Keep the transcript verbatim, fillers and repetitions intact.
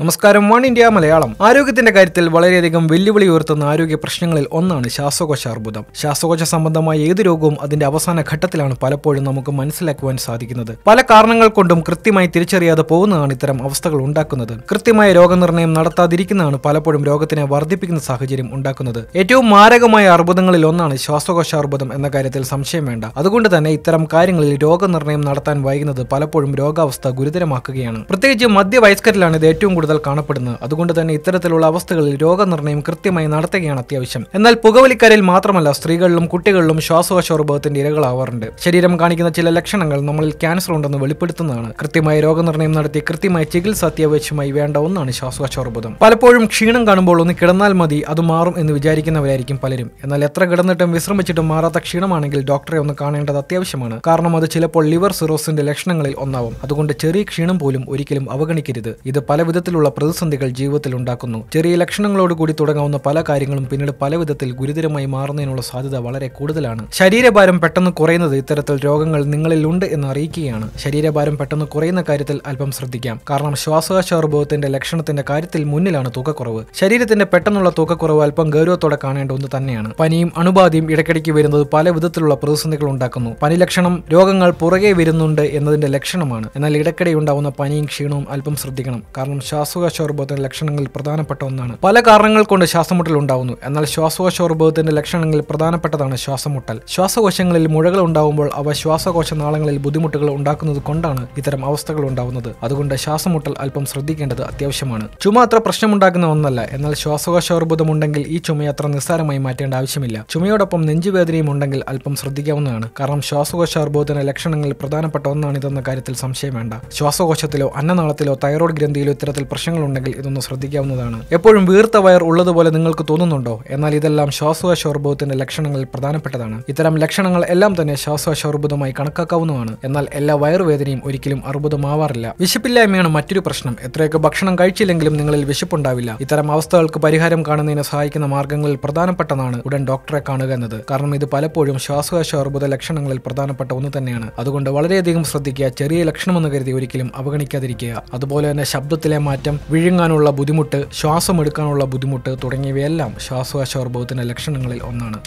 നമസ്കാരം one India Malayalam ആരോഗ്യത്തിന്റെ കാര്യത്തിൽ വളരെയധികം വെല്ലുവിളി ഉയർത്തുന്ന ആരോഗ്യ പ്രശ്നങ്ങളിൽ ഒന്നാണ് ശ്വാസകോശ അർബുദം. ശ്വാസകോശ സംബന്ധമായ ഏത് രോഗവും അതിന്റെ അവസാന ഘട്ടത്തിലാണ് പലപ്പോഴും നമുക്ക് മനസ്സിലാക്കുവാൻ സാധിക്കുന്നത്. പല കാരണങ്ങൾ കൊണ്ടും കൃത്യമായി തിരിച്ചറിയാതെ പോകുന്നതാണ് ഇത്തരം അവസ്ഥകൾ ഉണ്ടാക്കുന്നത്. കൃത്യമായ രോഗനിർണയം നടത്താതിരിക്കുന്നതാണ് പലപ്പോഴും രോഗത്തിനെ വർദ്ധിപ്പിക്കുന്ന സാഹചര്യം ഉണ്ടാക്കുന്നത്. ഏറ്റവും മാരകമായ അർബുദങ്ങളിൽ ഒന്നാണ് ശ്വാസകോശ അർബുദം എന്ന കാര്യത്തിൽ സംശയം വേണ്ട. അതുകൊണ്ട് തന്നെ ഇത്തരം കാര്യങ്ങളിൽ രോഗനിർണയം നടത്താൻ വൈകുന്നത് പലപ്പോഴും രോഗാവസ്ഥ ഗുരുതരമാക്കുകയാണ്. പ്രത്യേകിച്ച് മധ്യവയസ്കരിലാണ് ഇത് ഏറ്റവും കാണപ്പെടുന്നത്. അതുകൊണ്ട് തന്നെ ഇത്തരത്തിലുള്ള അവസ്ഥകളിൽ രോഗനിർണയം കൃത്യമായി നടത്തുകയാണ് അത്യാവശ്യം. എന്നാൽ പുകവലിക്കാരിൽ മാത്രമല്ല, സ്ത്രീകളിലും കുട്ടികളിലും ശ്വാസകോശാർബുദത്തിന്റെ ഇരകളാവാറുണ്ട്. ശരീരം കാണിക്കുന്ന ചില ലക്ഷണങ്ങൾ നമ്മളിൽ ക്യാൻസർ ഉണ്ടെന്ന് വെളിപ്പെടുത്തുന്നതാണ്. കൃത്യമായി രോഗനിർണയം നടത്തി കൃത്യമായ ചികിത്സ അത്യാവശ്യമായി വേണ്ട ഒന്നാണ് ശ്വാസകോശാർബുദം. പലപ്പോഴും ക്ഷീണം കാണുമ്പോൾ ഒന്ന് കിടന്നാൽ മതി, അത് മാറും എന്ന് വിചാരിക്കുന്നവരായിരിക്കും പലരും. എന്നാൽ എത്ര കിടന്നിട്ടും വിശ്രമിച്ചിട്ടും മാറാത്ത ക്ഷീണമാണെങ്കിൽ ഡോക്ടറെ ഒന്ന് കാണേണ്ടത് അത്യാവശ്യമാണ്. കാരണം അത് ചിലപ്പോൾ ലിവർ സിറോസിന്റെ ലക്ഷണങ്ങളിൽ ഒന്നാവും. അതുകൊണ്ട് ചെറിയ ക്ഷീണം പോലും ഒരിക്കലും അവഗണിക്കരുത്. ഇത് പല പ്രതിസന്ധികൾ ജീവിതത്തിൽ ഉണ്ടാക്കുന്നു. ചെറിയ ലക്ഷണങ്ങളോട് കൂടി തുടങ്ങാവുന്ന പല കാര്യങ്ങളും പിന്നീട് പല വിധത്തിൽ ഗുരുതരമായി മാറുന്നതിനുള്ള സാധ്യത വളരെ കൂടുതലാണ്. ശരീരഭാരം പെട്ടെന്ന് കുറയുന്നത് ഇത്തരത്തിൽ രോഗങ്ങൾ നിങ്ങളിലുണ്ട് എന്ന് അറിയിക്കുകയാണ്. ശരീരഭാരം പെട്ടെന്ന് കുറയുന്ന കാര്യത്തിൽ അല്പം ശ്രദ്ധിക്കാം. കാരണം ശ്വാസകോശാർബുദത്തിന്റെ ലക്ഷണത്തിന്റെ കാര്യത്തിൽ മുന്നിലാണ് തൂക്കക്കുറവ്. ശരീരത്തിന്റെ പെട്ടെന്നുള്ള തൂക്കക്കുറവ് അല്പം ഗൗരവത്തോടെ കാണേണ്ട ഒന്ന് തന്നെയാണ്. പനിയും അണുബാധയും ഇടയ്ക്കിടയ്ക്ക് വരുന്നത് പല വിധത്തിലുള്ള പ്രതിസന്ധികൾ ഉണ്ടാക്കുന്നു. പനി ലക്ഷണം രോഗങ്ങൾ പുറകെ വരുന്നുണ്ട് എന്നതിന്റെ ലക്ഷണമാണ്. എന്നാൽ ഇടയ്ക്കിടെ ഉണ്ടാവുന്ന പനിയും ക്ഷീണവും അല്പം ശ്രദ്ധിക്കണം. കാരണം ശ്വാസകോശാർബുദത്തിന്റെ ലക്ഷണങ്ങളിൽ പ്രധാനപ്പെട്ട ഒന്നാണ്. പല കാരണങ്ങൾ കൊണ്ട് ശ്വാസമുട്ടൽ ഉണ്ടാവുന്നു. എന്നാൽ ശ്വാസകോശാർബുദത്തിന്റെ ലക്ഷണങ്ങളിൽ പ്രധാനപ്പെട്ടതാണ് ശ്വാസമുട്ടൽ. ശ്വാസകോശങ്ങളിൽ മുഴകൾ ഉണ്ടാവുമ്പോൾ അവ ശ്വാസകോശനാളങ്ങളിൽ ബുദ്ധിമുട്ടുകൾ ഉണ്ടാക്കുന്നത് കൊണ്ടാണ് ഇത്തരം അവസ്ഥകൾ ഉണ്ടാവുന്നത്. അതുകൊണ്ട് ശ്വാസമുട്ടൽ അല്പം ശ്രദ്ധിക്കേണ്ടത് അത്യാവശ്യമാണ്. ചുമ അത്ര പ്രശ്നമുണ്ടാക്കുന്ന ഒന്നല്ല. എന്നാൽ ശ്വാസകോശാർബുദം ഉണ്ടെങ്കിൽ ഈ ചുമയത്ര നിസ്സാരമായി മാറ്റേണ്ട ആവശ്യമില്ല. ചുമയോടൊപ്പം നെഞ്ചുവേദനയും ഉണ്ടെങ്കിൽ അല്പം ശ്രദ്ധിക്കാവുന്നതാണ്. കാരണം ശ്വാസകോശാർബുദത്തിന്റെ ലക്ഷണങ്ങളിൽ പ്രധാനപ്പെട്ട ഒന്നാണ് ഇതെന്ന കാര്യത്തിൽ സംശയം വേണ്ട. ശ്വാസകോശത്തിലോ അന്നനാളത്തിലോ തൈറോയ്ഡ് ഗ്രന്ഥിയിലോ ഇത്തരത്തിൽ പ്രശ്നങ്ങളുണ്ടെങ്കിൽ ഇതൊന്ന് ശ്രദ്ധിക്കാവുന്നതാണ്. എപ്പോഴും വീർത്ത വയർ ഉള്ളതുപോലെ നിങ്ങൾക്ക് തോന്നുന്നുണ്ടോ? എന്നാൽ ഇതെല്ലാം ശ്വാസകോശാർബുദത്തിന്റെ ലക്ഷണങ്ങളിൽ പ്രധാനപ്പെട്ടതാണ്. ഇത്തരം ലക്ഷണങ്ങൾ എല്ലാം തന്നെ ശ്വാസകോശാർബുദമായി കണക്കാക്കാവുന്നതാണ്. എന്നാൽ എല്ലാ വയറുവേദനയും ഒരിക്കലും അർബുദമാവാറില്ല. വിശപ്പില്ലായ്മയാണ് മറ്റൊരു പ്രശ്നം. എത്രയൊക്കെ ഭക്ഷണം കഴിച്ചില്ലെങ്കിലും നിങ്ങളിൽ വിശപ്പുണ്ടാവില്ല. ഇത്തരം അവസ്ഥകൾക്ക് പരിഹാരം കാണുന്നതിന് സഹായിക്കുന്ന മാർഗങ്ങളിൽ പ്രധാനപ്പെട്ടതാണ് ഉടൻ ഡോക്ടറെ കാണുക എന്നത്. കാരണം ഇത് പലപ്പോഴും ശ്വാസകോശാർബുദ ലക്ഷണങ്ങളിൽ പ്രധാനപ്പെട്ട ഒന്ന് തന്നെയാണ്. അതുകൊണ്ട് വളരെയധികം ശ്രദ്ധിക്കുക. ചെറിയ ലക്ഷണമെന്ന് കരുതി ഒരിക്കലും അവഗണിക്കാതിരിക്കുക. അതുപോലെ തന്നെ ശബ്ദത്തിലെ മാറ്റം, വിഴുങ്ങാനുള്ള ബുദ്ധിമുട്ട്, ശ്വാസമെടുക്കാനുള്ള ബുദ്ധിമുട്ട് തുടങ്ങിയവയെല്ലാം ശ്വാസകോശാർബുദത്തിന്റെ ലക്ഷണങ്ങളിൽ ഒന്നാണ്.